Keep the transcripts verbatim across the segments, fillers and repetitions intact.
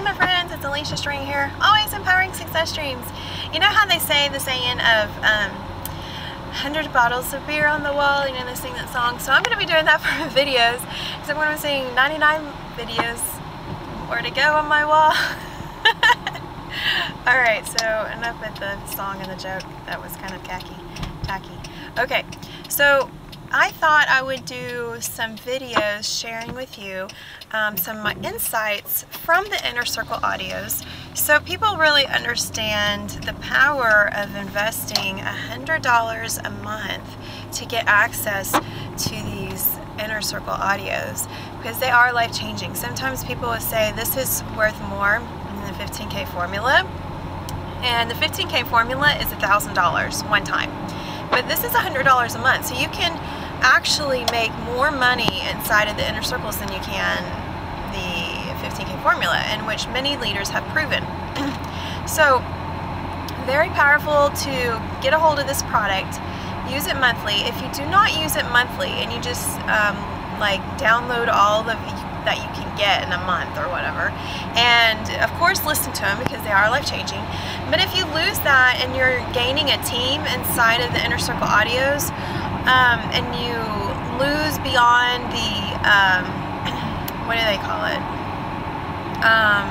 Hey my friends, it's Alicia String here, always empowering success dreams. You know how they say the saying of um, one hundred bottles of beer on the wall, you know they sing that song. So I'm going to be doing that for my videos, because I'm going to be seeing ninety-nine videos more to go on my wall. Alright, so enough with the song and the joke, that was kind of tacky. tacky. Okay, so I thought I would do some videos sharing with you um, some of my insights from the Inner Circle audios so people really understand the power of investing one hundred dollars a month to get access to these Inner Circle audios, because they are life-changing. Sometimes people will say this is worth more than the fifteen K formula, and the fifteen K formula is one thousand dollars one time. But this is one hundred dollars a month, so you can actually make more money inside of the Inner Circles than you can the fifteen K formula, in which many leaders have proven. So very powerful to get a hold of this product, use it monthly. If you do not use it monthly and you just um, like download all of that you can get in a month or whatever, and of course listen to them because they are life-changing, but if you lose that and you're gaining a team inside of the Inner Circle audios um, and you lose beyond the um, what do they call it um,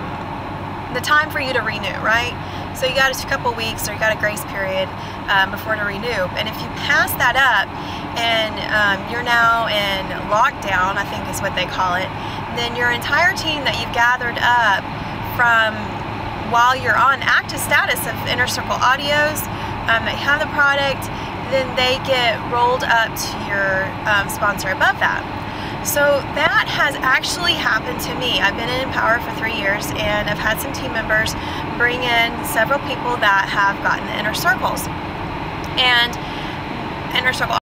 the time for you to renew, right? So you got a couple weeks, or you got a grace period um, before to renew. And if you pass that up and um, you're now in lockdown, I think is what they call it, then your entire team that you've gathered up from while you're on active status of Inner Circle audios um, that have the product, then they get rolled up to your um, sponsor above that. So that has actually happened to me. I've been in Empower for three years and I've had some team members bring in several people that have gotten the Inner Circles and Inner Circle